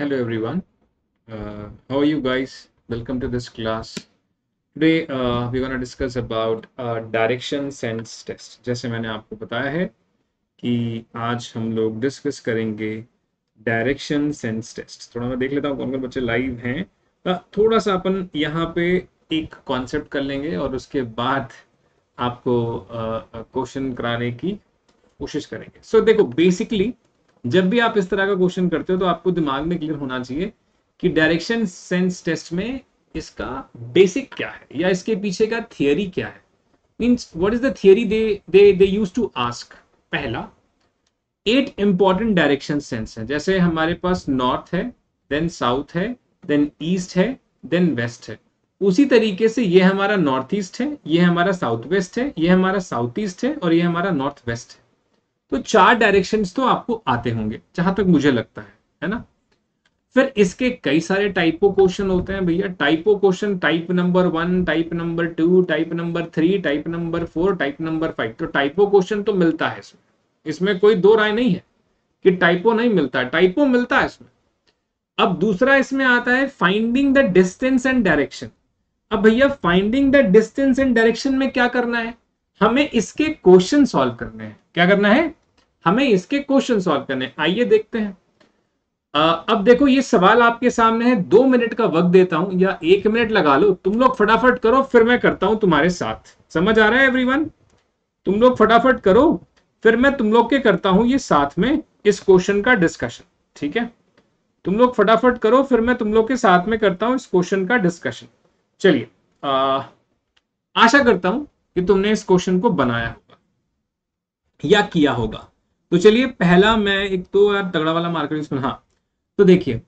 Hello everyone, how are you guys? Welcome to this class. Today we're going to discuss about direction sense test. जैसे मैंने आपको बताया है कि आज हम लोग डिस्कस करेंगे डायरेक्शन सेंस टेस्ट. थोड़ा मैं देख लेता हूँ कौन कौन बच्चे लाइव हैं. थोड़ा सा अपन यहाँ पे एक कॉन्सेप्ट कर लेंगे और उसके बाद आपको क्वेश्चन कराने की कोशिश करेंगे. सो देखो, बेसिकली जब भी आप इस तरह का क्वेश्चन करते हो तो आपको दिमाग में क्लियर होना चाहिए कि डायरेक्शन सेंस टेस्ट में इसका बेसिक क्या है या इसके पीछे का थियरी क्या है. Means what is the theory they use to ask. पहला, 8 इंपॉर्टेंट डायरेक्शन सेंस है. जैसे हमारे पास नॉर्थ है, देन साउथ है, देन ईस्ट है, देन वेस्ट है. उसी तरीके से ये हमारा नॉर्थ ईस्ट है, ये हमारा साउथ वेस्ट है, ये हमारा साउथ ईस्ट है और ये हमारा नॉर्थ वेस्ट है. तो 4 डायरेक्शंस तो आपको आते होंगे जहां तक मुझे लगता है ना. फिर इसके कई सारे टाइपो क्वेश्चन होते हैं भैया. Typo question type number 1, type number 2, type number 3, type number 4, type number 5. तो टाइपो क्वेश्चन तो मिलता है इसमें, कोई दो राय नहीं है कि टाइपो नहीं मिलता है, टाइपो मिलता है इसमें. अब दूसरा इसमें आता है finding the distance and direction. अब भैया finding the distance and direction में क्या करना है? हमें इसके क्वेश्चन सॉल्व करने हैं. क्या करना है? हमें इसके क्वेश्चन सॉल्व करने हैं. आइए देखते हैं. अब देखो, ये सवाल आपके सामने है. 2 मिनट का वक्त देता हूं या 1 मिनट लगा लो. तुम लोग फटाफट करो, फिर मैं करता हूं तुम्हारे साथ. समझ आ रहा है एवरीवन? तुम लोग फटाफट करो, फिर मैं तुम लोग के करता हूं ये साथ में इस क्वेश्चन का डिस्कशन. ठीक है, तुम लोग फटाफट करो, फिर मैं तुम लोग के साथ में करता हूं इस क्वेश्चन का डिस्कशन. चलिए, आशा करता हूं कि तुमने इस क्वेश्चन को बनाया होगा या किया होगा. तो चलिए, पहला मैं एक तो यार तगड़ा वाला मार्कर इसमें. हाँ, तो देखिए,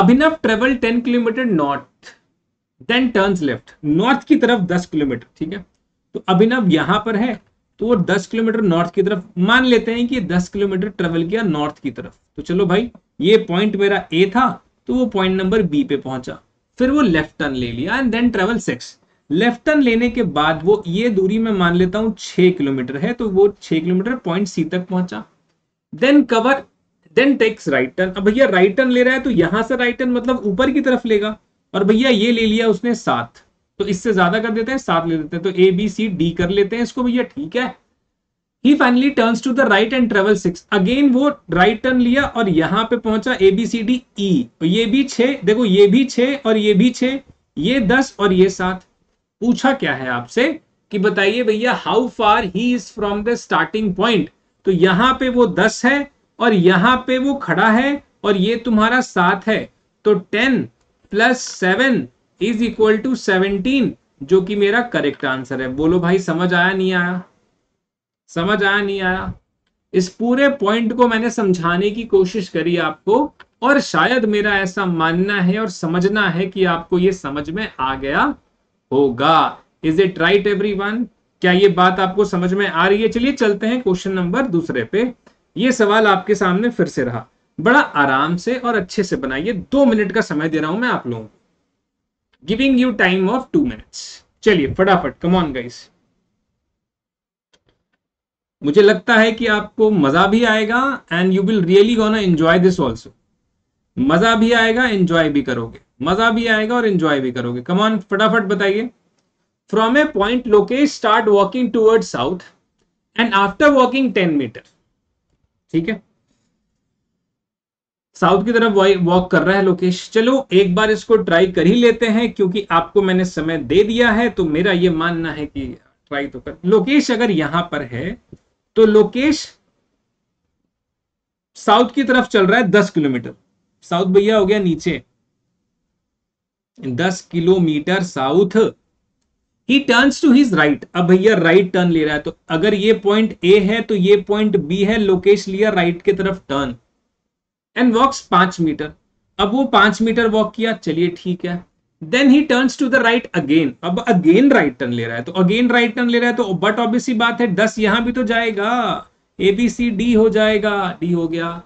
Abhinav travel 10 kilometre north, then turns left. North की तरफ 10 किलोमीटर. ठीक है, तो अभिनव यहां पर है तो वो 10 किलोमीटर नॉर्थ की तरफ. मान लेते हैं कि 10 किलोमीटर ट्रेवल किया नॉर्थ की तरफ. तो चलो भाई, ये पॉइंट मेरा ए था तो वो पॉइंट नंबर बी पे पहुंचा, फिर वो लेफ्ट टर्न ले लिया and then travel 6. Left turn लेने के बाद वो ये दूरी में मान लेता हूं 6 किलोमीटर है, तो वो 6 किलोमीटर पॉइंट सी तक पहुंचा. Then cover, then takes right turn. अब भैया राइट टर्न ले रहा है तो यहां से राइट टर्न मतलब ऊपर की तरफ लेगा. और भैया ये ले लिया उसने 7, तो इससे ज्यादा कर देते हैं, 7 ले देते हैं. तो ए बी सी डी कर लेते हैं इसको भैया. ठीक है, he finally turns to the right and travel 6. Again वो राइट टर्न लिया और यहां पे पहुंचा A B C D E. ये भी 6, देखो ये भी 6 और ये भी 6, ये 10 और ये 7. पूछा क्या है आपसे कि बताइए भैया how far he is from the starting point. तो यहां पे वो 10 है और यहां पे वो खड़ा है और ये तुम्हारा 7 है. तो 10 + 7 = 17, जो कि मेरा करेक्ट आंसर है. बोलो भाई, समझ आया नहीं आया? समझ आया नहीं आया? इस पूरे पॉइंट को मैंने समझाने की कोशिश करी आपको, और शायद मेरा ऐसा मानना है और समझना है कि आपको ये समझ में आ गया होगा. Is it right everyone? क्या ये बात आपको समझ में आ रही है? चलिए चलते हैं क्वेश्चन नंबर दूसरे पे. ये सवाल आपके सामने फिर से रहा. बड़ा आराम से और अच्छे से बनाइए. 2 मिनट का समय दे रहा हूं मैं आप लोगों को, giving you time of 2 minutes. चलिए फटाफट, कम ऑन गाइस. मुझे लगता है कि आपको मजा भी आएगा and you will really gonna enjoy this also. मजा भी आएगा, एंजॉय भी करोगे. मजा भी आएगा और एंजॉय भी करोगे. कम ऑन, फटाफट बताइए. From A point locate, start walking towards south and after walking 10 metre. ठीक है, साउथ की तरफ वॉक कर रहा है लोकेश. चलो एक बार इसको ट्राई कर ही लेते हैं, क्योंकि आपको मैंने समय दे दिया है. तो मेरा ये मानना है कि ट्राई तो कर. लोकेश अगर यहां पर है तो लोकेश साउथ की तरफ चल रहा है 10 किलोमीटर. साउथ भैया हो गया नीचे, 10 kilometre south. He turns to his right. अब भैया राइट टर्न ले रहा है, तो अगर ये पॉइंट ए है तो ये पॉइंट बी है. लोकेश लिया राइट के तरफ टर्न एंड वॉक्स 5 मीटर. अब वो 5 मीटर वॉक किया. चलिए ठीक है. Then he turns to the right again. अब अगेन राइट टर्न ले रहा है, तो अगेन राइट टर्न ले रहा है. तो बट ऑब्वियस सी बात है 10 यहां भी तो जाएगा, ए बी सी डी हो जाएगा. डी हो गया.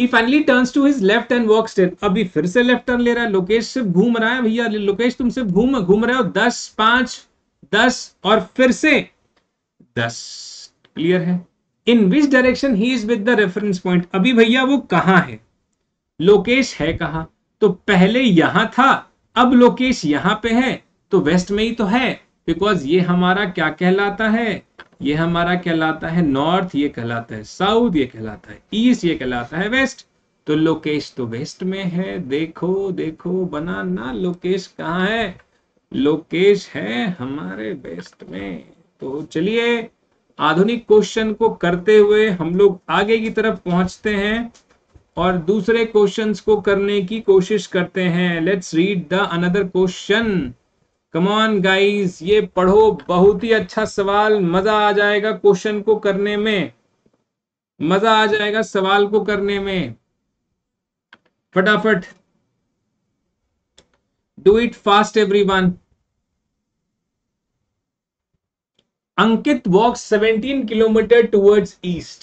He finally turns to his left and walks 10. अभी फिर से लेफ्ट टर्न ले रहा है. लोकेश सिर्फ घूम रहा है भैया. लोकेश तुम सिर्फ घूम रहे हो. 10, 5, 10 और फिर से 10. क्लियर है? In which direction he is with the reference point. अभी भैया वो कहाँ है? लोकेश है कहाँ? तो पहले यहां था, अब लोकेश यहां पे है, तो वेस्ट में ही तो है, बिकॉज ये हमारा क्या कहलाता है, ये हमारा कहलाता है नॉर्थ, ये कहलाता है साउथ, ये कहलाता है ईस्ट, ये कहलाता है वेस्ट। तो लोकेश तो वेस्ट में है। देखो देखो बना ना, लोकेश कहाँ है, लोकेश है हमारे वेस्ट में। तो चलिए आधुनिक क्वेश्चन को करते हुए हम लोग आगे की तरफ पहुंचते हैं और दूसरे क्वेश्चंस को करने की कोशिश करते हैं। Let's read the another question. Come on guys, ये पढ़ो, बहुत ही अच्छा सवाल, मजा आ जाएगा क्वेश्चन को करने में, मजा आ जाएगा सवाल को करने में। फटाफट do it fast everyone. Ankit walks 17 kilometre towards east.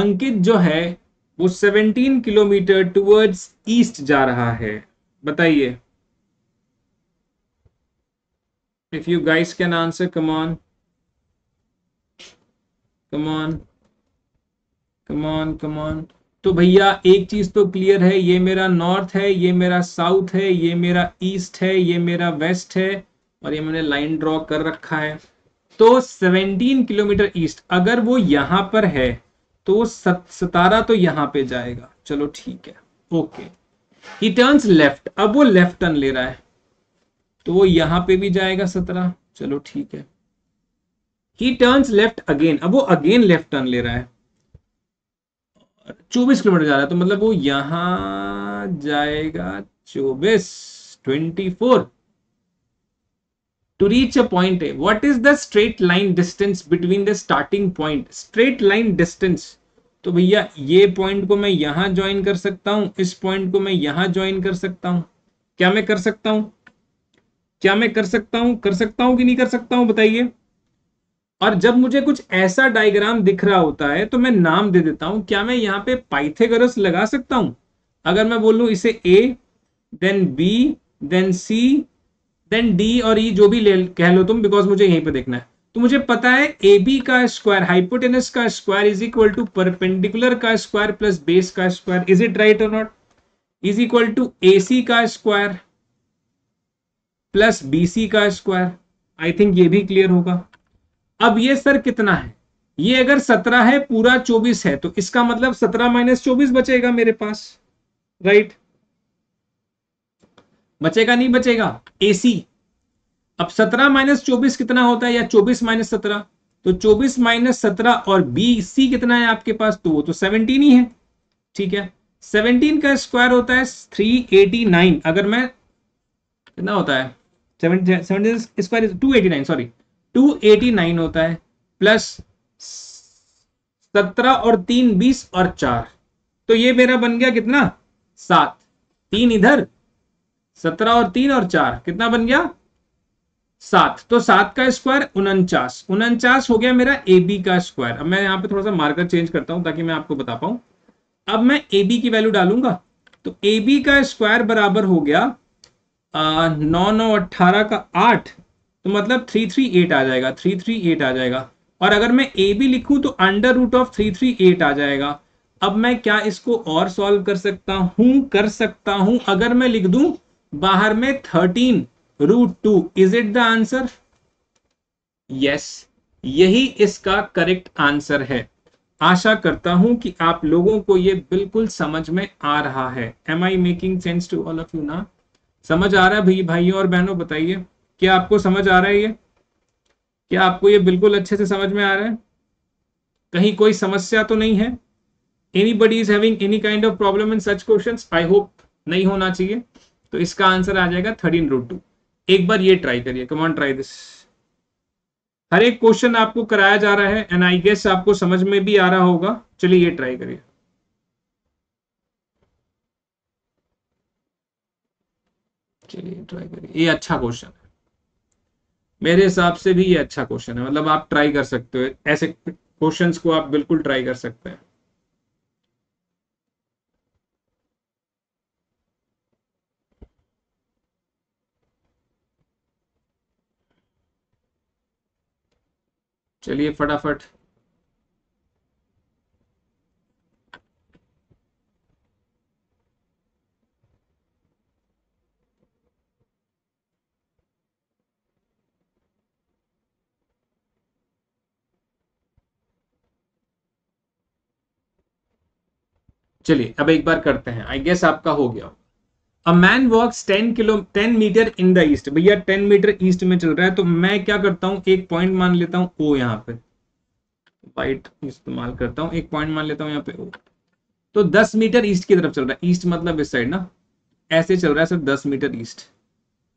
Ankit जो है वो 17 किलोमीटर टुवर्ड्स ईस्ट जा रहा है। बताइए, if you guys can answer, come on come on come on come on. तो भैया एक चीज तो क्लियर है, ये मेरा नॉर्थ है, ये मेरा साउथ है, ये मेरा ईस्ट है, ये मेरा वेस्ट है, और ये मैंने लाइन ड्रॉ कर रखा है। तो 17 किलोमीटर ईस्ट, अगर वो यहाँ पर है तो 17 तो यहाँ पे जाएगा। चलो ठीक है, ओके। ही टर्न्स लेफ्ट, अब वो लेफ्ट टर्न ले रहा है तो वो यहाँ पे भी जाएगा 17। चलो ठीक है। ही टर्न्स लेफ्ट अगेन, अब वो अगेन लेफ्ट टर्न ले रहा है, 24 किलोमीटर जा रहा है, तो मतलब वो यहाँ जाएगा 24, 24। To reach a point A, what is the straight line distance between the starting point? Straight line distance. तो भैया ये पॉइंट को मैं यहाँ ज्वाइन कर सकता हूँ, इस पॉइंट को मैं यहाँ ज्वाइन कर सकता हूँ। क्या मैं कर सकता हूँ, क्या मैं कर सकता हूँ, कर सकता हूँ कि नहीं कर सकता हूँ, बताइए। और जब मुझे कुछ ऐसा डायग्राम दिख रहा होता है तो मैं नाम दे देता हूँ। क्या मैं यहाँ पे पाइथागोरस लगा सकता हूँ? अगर मैं बोलूँ इसे A, then B, then C, then D और E, जो भी कह लो तुम, बिकॉज मुझे यहीं पे देखना है। तो मुझे पता है AB का स्क्वायर, हाइपोटेनस का square is equal to perpendicular का स्क्वायर प्लस बेस का square. Is it right or not? Is equal to AC का स्क्वायर प्लस BC का स्क्वायर। आई थिंक ये भी क्लियर होगा। अब ये सर कितना है, ये अगर 17 है, पूरा 24 है, तो इसका मतलब 17 माइनस 24 बचेगा मेरे पास, राइट? बचेगा नहीं बचेगा? AC। अब 17 माइनस 24 कितना होता है, या 24 माइनस 17, तो 24 माइनस 17, और BC कितना है आपके पास, तो वो तो 17 ही है। ठीक है, 17 का स्क्वायर होता है 389। अगर मैं कितना होता है 289, सॉरी 289 होता है, प्लस 17 और 3 20 और 4, तो ये मेरा बन गया कितना 7। 3 इधर, 17 और 3 और 4 कितना बन गया 7। तो 7 का स्क्वायर 49, 49 हो गया मेरा AB का स्क्वायर। अब मैं यहाँ पे थोड़ा सा मार्कर चेंज करता हूं ताकि मैं आपको बता पाऊं। अब मैं AB की वैल्यू डालूंगा, तो AB का स्क्वायर बराबर हो गया 9, 9, 18 का 8, तो मतलब 338 आ जाएगा, 338 आ जाएगा। और अगर मैं AB लिखूं तो अंडर रूट ऑफ 338 आ जाएगा। अब मैं क्या इसको और सॉल्व कर सकता हूं, कर सकता हूं। अगर मैं लिख दूं बाहर में 13 root 2, is it the answer? Yes, यही इसका करेक्ट आंसर है। आशा करता हूं कि आप लोगों को ये बिल्कुल समझ में आ रहा है। Am I making sense to all of you ना? समझ आ रहा है भाइयों और बहनों? बताइए, क्या आपको समझ आ रहा है ये? क्या आपको ये बिल्कुल अच्छे से समझ में आ रहा है? कहीं कोई समस्या तो नहीं है? Anybody is having any kind of problem in such questions? I hope नहीं होना चाहिए। तो इसका आंसर आ जाएगा 13 रूट 2। एक बार ये ट्राई करिए, कम ऑन ट्राई दिस। हर एक क्वेश्चन आपको कराया जा रहा है, एंड आई गेस आपको समझ में भी आ रहा होगा। चलिए ये ट्राई करिए। चलिए ट्राई करिए, ये अच्छा क्वेश्चन है मेरे हिसाब से भी। ये अच्छा क्वेश्चन है, मतलब आप ट्राई कर सकते हो, ऐसे क्वेश्चंस को आप बिल्कुल ट्राई कर सकते हैं। चलिए फटाफट चलिए अब एक बार करते हैं, आई गेस आपका हो गया। A man walks 10 metre in the east, भैया 10 मीटर ईस्ट में चल रहा है, तो मैं क्या करता हूँ एक पॉइंट मान लेता हूँ ओ, यहाँ पे वाइट इस्तेमाल करता हूँ, एक पॉइंट मान लेता हूँ यहाँ पे ओ। तो 10 मीटर ईस्ट की तरफ चल रहा है, ईस्ट मतलब इस साइड ना, ऐसे चल रहा है सर 10 मीटर ईस्ट,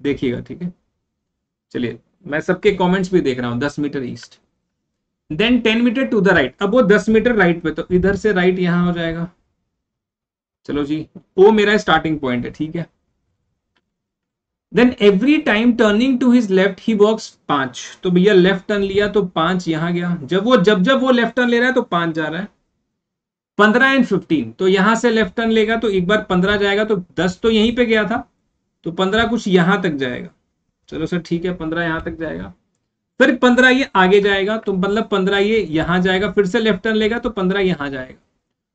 देखिएगा ठीक है। चलिए मैं सबके कमेंट्स भी देख रहा हूँ, 10 metre east, then 10 metre to the right, अब वो 10 मीटर राइट पे, तो इधर से राइट यहाँ हो जाएगा। चलो जी ओ मेरा स्टार्टिंग पॉइंट है ठीक है। Then every time turning to his left he walks 5, तो भैया लेफ्ट टर्न लिया तो 5 यहाँ गया, जब वो लेफ्ट टर्न ले रहा है तो 5 जा रहा है। 15 एंड 15, तो यहां से लेफ्ट टर्न लेगा तो एक बार 15 जाएगा, तो 10 तो यहीं पे गया था, तो 15 कुछ यहां तक जाएगा। चलो सर ठीक है 15 यहां तक जाएगा, फिर 15 ये आगे जाएगा, तो मतलब 15 ये यहां जाएगा, फिर से लेफ्ट टर्न लेगा तो 15 यहां जाएगा।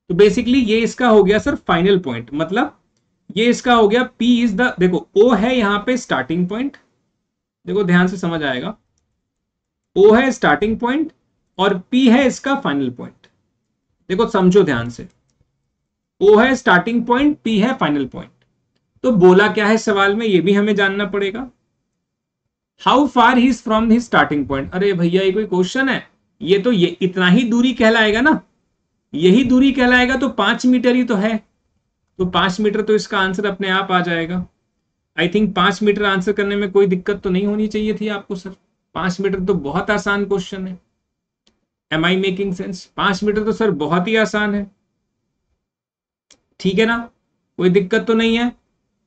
तो बेसिकली ये इसका हो गया सर फाइनल पॉइंट, मतलब ये इसका हो गया P इज द, देखो O है यहाँ पे स्टार्टिंग पॉइंट, देखो ध्यान से समझ आएगा, O है स्टार्टिंग पॉइंट और P है इसका फाइनल पॉइंट। देखो समझो ध्यान से, O है स्टार्टिंग पॉइंट, P है फाइनल पॉइंट। तो बोला क्या है सवाल में, ये भी हमें जानना पड़ेगा। How far he is from his starting point, अरे भैया ये कोई क्वेश्चन है, ये तो ये इतना ही दूरी कहलाएगा ना, यही दूरी कहलाएगा, तो 5 मीटर ही तो है, तो 5 मीटर तो इसका आंसर अपने आप आ जाएगा। आई थिंक 5 मीटर आंसर करने में कोई दिक्कत तो नहीं होनी चाहिए थी आपको सर, 5 मीटर तो बहुत आसान क्वेश्चन है। Am I making sense, 5 metre तो सर बहुत ही आसान है, ठीक है ना, कोई दिक्कत तो नहीं है।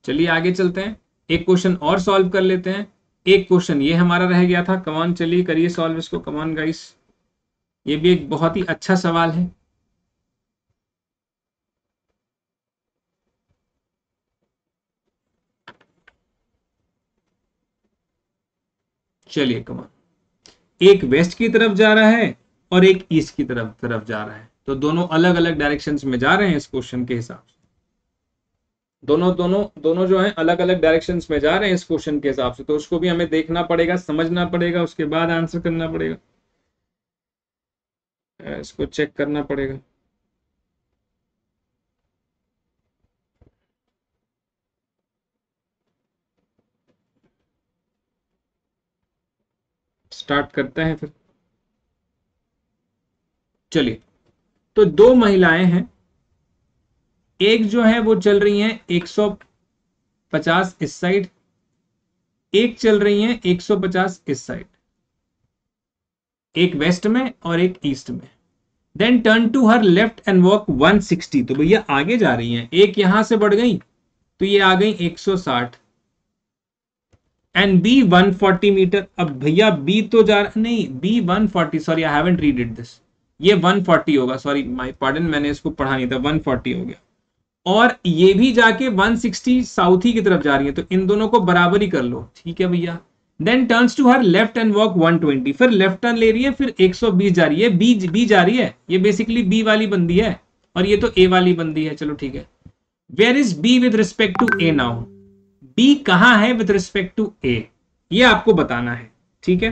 चलिए आगे चलते हैं, एक क्वेश्चन और सॉल्व कर लेते हैं, एक क्वेश्चन ये हमारा रह गया था, कमान चलिए करिए सॉल्व इसको, कमान गाइस, ये भी एक बहुत ही अच्छा सवाल है। चलिए कमान, एक वेस्ट की तरफ जा रहा है और एक ईस्ट की तरफ जा रहा है, तो दोनों अलग अलग डायरेक्शंस में जा रहे हैं इस क्वेश्चन के हिसाब से, दोनों जो है अलग अलग डायरेक्शंस में जा रहे हैं इस क्वेश्चन के हिसाब से, तो उसको भी हमें देखना पड़ेगा, समझना पड़ेगा, उसके बाद आंसर करना पड़ेगा, इसको चेक करना पड़ेगा। स्टार्ट करते हैं फिर, चलिए। तो 2 महिलाएं हैं, एक जो है वो चल रही हैं 150 इस साइड, एक चल रही हैं 150 इस साइड, एक वेस्ट में और एक ईस्ट में। Then turn to her left and walk 160, तो भैया आगे जा रही हैं, एक यहां से बढ़ गई तो ये आ गई 160, एंड बी 140 मीटर। अब भैया बी तो जा रहा, नहीं be 140, sorry I haven't read it this, ये 140 होगा, सॉरी माय पार्डन, मैंने इसको पढ़ा नहीं था, 140 हो गया, और ये भी जाके 160 साउथ ही की तरफ जा रही है, तो इन दोनों को बराबर ही कर लो, ठीक है भैया। Then turns to her left and walk 120, फिर लेफ्ट टर्न ले रही है, फिर 120 जा रही है, बी जा रही है, ये बेसिकली बी वाली बंदी है और ये तो ए वाली बंदी है, चलो ठीक है। Where is B with respect to A now, B कहाँ है विद रिस्पेक्ट टू ए, ये आपको बताना है, ठीक है।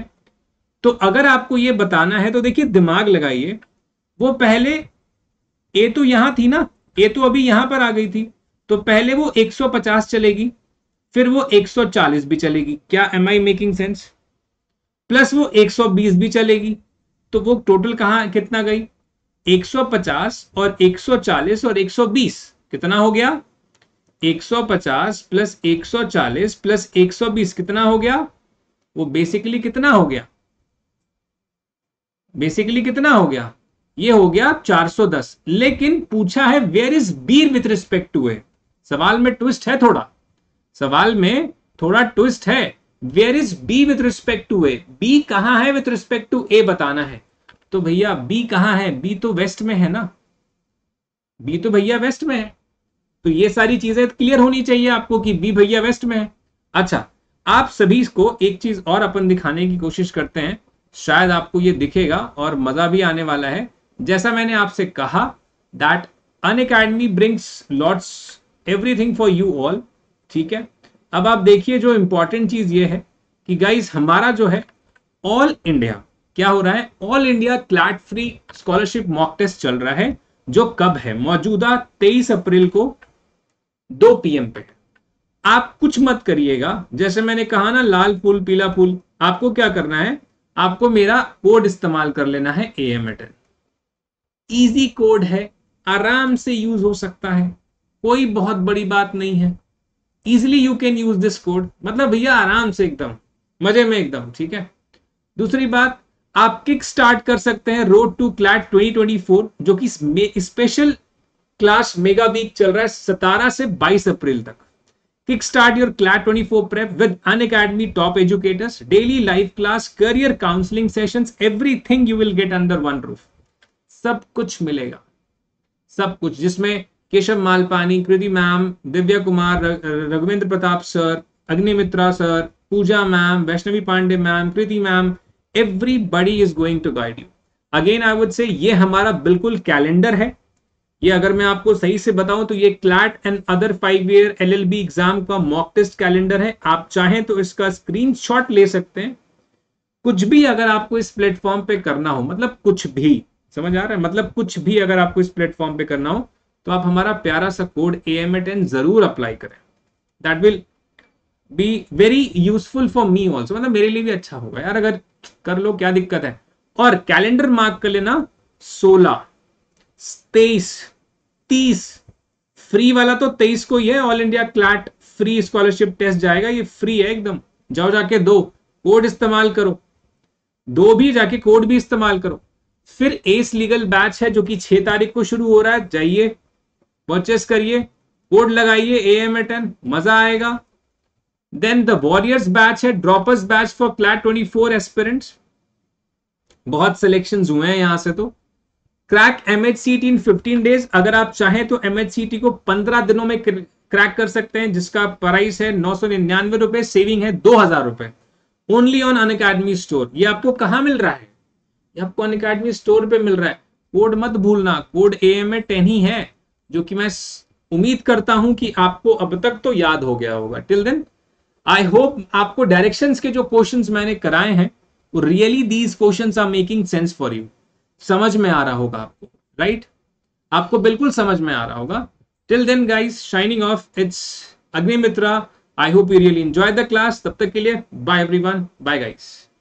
तो अगर आपको ये बताना है तो देखिए दिमाग लगाइए, वो पहले ए तो यहां थी ना, ए तो अभी यहां पर आ गई थी, तो पहले वो 150 चलेगी, फिर वो 140 भी चलेगी, क्या am I making sense, plus वो 120 भी चलेगी, तो वो टोटल कहाँ कितना गई, 150 और 140 और 120 कितना हो गया, 150 प्लस 140 प्लस 120 कितना हो गया, वो बेसिकली कितना हो गया, बेसिकली कितना हो गया, ये हो गया 410। लेकिन पूछा है where is B with respect to A, सवाल में ट्विस्ट है थोड़ा, सवाल में थोड़ा ट्विस्ट है, where is B with respect to A, B कहाँ है विथ रिस्पेक्ट टू ए बताना है, तो भैया बी कहाँ है, बी तो वेस्ट में है ना, बी तो भैया वेस्ट में है, तो ये सारी चीजें क्लियर होनी चाहिए आपको कि बी भैया वेस्ट में है। अच्छा आप सभी को एक चीज और अपन दिखाने की कोशिश करते हैं, शायद आपको ये दिखेगा और मजा भी आने वाला है। जैसा मैंने आपसे कहा that Unacademy brings lots everything for you all, ठीक है। अब आप देखिए जो इंपॉर्टेंट चीज ये है कि गाइज हमारा जो है ऑल इंडिया क्या हो रहा है, all India CLAT free scholarship mock test चल रहा है, जो कब है, मौजूदा 23 अप्रैल को 2 PM पे। आप कुछ मत करिएगा, जैसे मैंने कहा ना लाल फूल पीला फूल, आपको क्या करना है, आपको मेरा कोड इस्तेमाल कर लेना है AM10। ईजी कोड है, आराम से यूज हो सकता है, कोई बहुत बड़ी बात नहीं है। Easily you can use this code, मतलब भैया आराम से एकदम मजे में एकदम, ठीक है। दूसरी बात, आप किक स्टार्ट कर सकते हैं रोड टू क्लैट 2024, जो कि स्पेशल क्लास मेगा वीक चल रहा है 17 से 22 अप्रैल तक। Kick start your CLAT 24 prep with Unacademy top educators, daily live class, career counselling sessions, everything you will get under one roof. सब कुछ मिलेगा, सब कुछ, जिसमें Keshav Malpani, Kriti ma'am, Divya Kumar, Raghuvendra Pratap sir, Agni Mitra sir, Puja ma'am, Vaishnavi Pandey ma'am, Kriti ma'am, everybody is going to guide you. Again I would say, ये हमारा बिल्कुल calendar है। ये अगर मैं आपको सही से बताऊं तो ये CLAT and other 5 year LLB exam का मॉक टेस्ट कैलेंडर है। आप चाहें तो इसका स्क्रीनशॉट ले सकते हैं। कुछ भी अगर आपको इस प्लेटफॉर्म पे करना हो, मतलब कुछ भी, समझ आ रहा है, मतलब कुछ भी अगर आपको इस प्लेटफॉर्म पे करना हो तो आप हमारा प्यारा सा कोड AM10 जरूर अप्लाई करें। That will be very useful for me also, मतलब मेरे लिए भी अच्छा होगा यार अगर कर लो, क्या दिक्कत है। और कैलेंडर मार्क कर लेना, 16, 23, 30 फ्री वाला तो 23 को ही है, all India CLAT free scholarship test जाएगा, ये फ्री है एकदम। जाओ जाके दो, कोड इस्तेमाल करो, दो भी जाके कोड भी इस्तेमाल करो। फिर एस लीगल बैच है जो कि 6 तारीख को शुरू हो रहा है, जाइए परचेस करिए, कोड लगाइए AM10, मजा आएगा। देन द वॉरियर्स बैच है, droppers batch for CLAT 24 aspirants, बहुत सिलेक्शंस हुए हैं यहां से। तो क्रैक MHCT इन 15 डेज, अगर आप चाहें तो MHCT को 15 दिनों में क्रैक कर सकते हैं, जिसका प्राइस है 999 रुपए, सेविंग है 2000 रुपए, ओनली ऑन अनअकैडमी स्टोर। ये आपको कहाँ मिल रहा है, आपको अनअकैडमी स्टोर पे मिल रहा है। कोड मत भूलना, कोड AM10 ही है, जो कि मैं उम्मीद करता हूं कि आपको अब तक तो याद हो गया होगा। टिल देन आई होप आपको डायरेक्शंस के जो क्वेश्चंस मैंने कराए हैं, वो really these questions are making sense for you, समझ में आ रहा होगा आपको, राइट? आपको बिल्कुल समझ में आ रहा होगा। Till then guys, shining off, it's Agni Mitra. I hope you really enjoy the class. तब तक के लिए बाय एवरीवन, बाय गाइज।